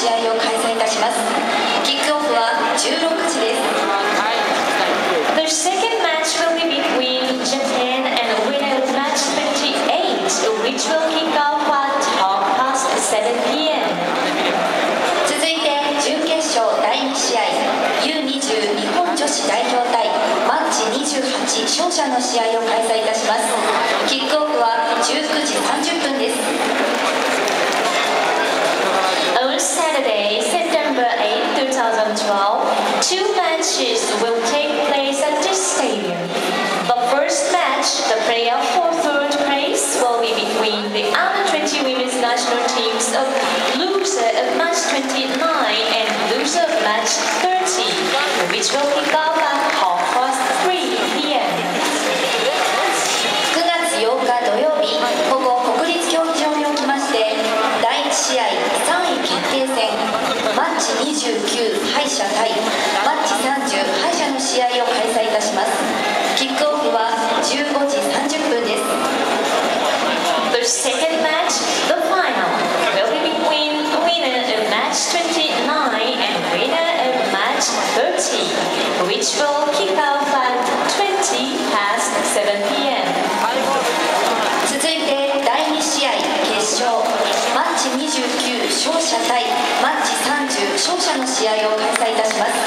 試合を開催いたします。キックオフは16時です。The second match will be between Japan and winner of match 28, which will kick off at 7 p.m. 続いて準決勝第2試合 U20 日本女子代表対マッチ28勝者の試合を開催いたします。キックオフは19時30分です。 Saturday, September 8, 2012, two matches will take place at this stadium. The first match, the playoff for third place, will be between the under-20 women's national teams of loser of match 29 and loser of match 30, which will kick off at 3 p.m. 9月8日土曜日、ここ国立競技場におきまして、第1試合。 マッチ29敗者対マッチ30敗者の試合を開催いたします。キックオフは15時30分です。The second match, the final, will be between winner of match 29 and winner of match 30, which will kick off at 7 p.m. 続いて第2試合決勝。 マッチ29勝者対マッチ30勝者の試合を開催いたします。